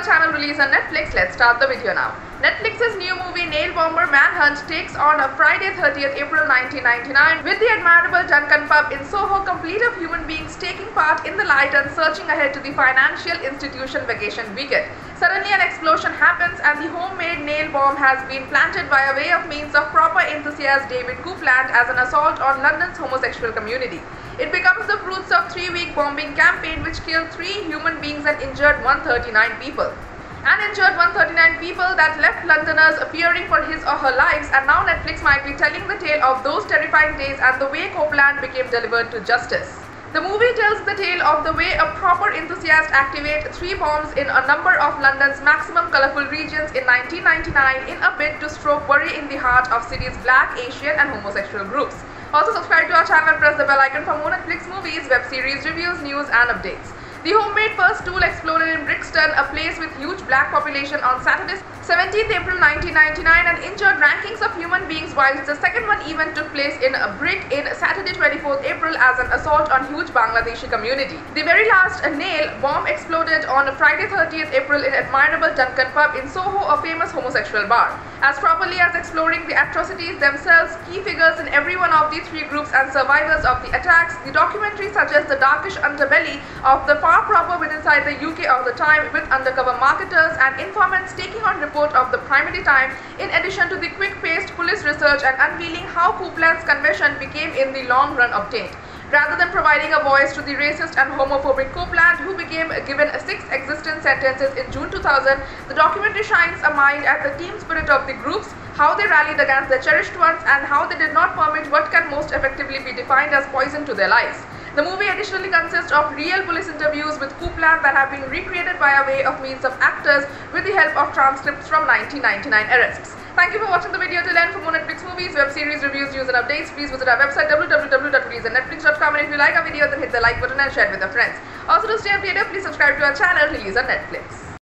Cinema channel release on Netflix. Let's start the video now. Netflix's new movie Nail Bomber Manhunt takes on a Friday 30th April 1999 with the Admiral Duncan pub in Soho complete of human beings taking part in the light and searching ahead to the financial institution vacation weekend. Suddenly an explosion happens and the homemade nail bomb has been planted by way of means of proper enthusiast David Copeland as an assault on London's homosexual community. It becomes the fruits of three-week bombing campaign which killed 3 human beings and injured 139 people. That left Londoners fearing for his or her lives, and now Netflix might be telling the tale of those terrifying days and the way Copeland became delivered to justice. The movie tells the tale of the way a proper enthusiast activates 3 bombs in a number of London's maximum colourful regions in 1999 in a bid to stroke worry in the heart of city's black, Asian and homosexual groups. Also subscribe to our channel and press the bell icon for more Netflix movies, web series, reviews, news and updates. The homemade first tool exploded in Brixton, a place with huge black population, on Saturday 17th April 1999 and injured rankings of human beings, whilst the second one even took place in a brick in Saturday 24th April as an assault on huge Bangladeshi community. The very last nail bomb exploded on Friday 30th April in Admiral Duncan pub in Soho, a famous homosexual bar. As properly as exploring the atrocities themselves, key figures in every one of the 3 groups and survivors of the attacks, the documentary suggests the darkish underbelly of the far proper with inside the UK of the time, with undercover marketers and informants taking on report of the primary time, in addition to the quick-paced police research and unveiling how Copeland's confession became in the long run obtained. Rather than providing a voice to the racist and homophobic Copeland, who became given 6 existence sentences in June 2000, the documentary shines a mind at the team spirit of the groups, how they rallied against their cherished ones, and how they did not permit what can most effectively be defined as poison to their lives. The movie additionally consists of real police interviews with Copeland that have been recreated by way of means of actors with the help of transcripts from 1999 arrests. Thank you for watching the video till end. For more Netflix movies, web series, reviews, news and updates, please visit our website www.releaseonnetflix.com, and if you like our video then hit the like button and share it with your friends. Also, to stay updated, please subscribe to our channel Release on Netflix.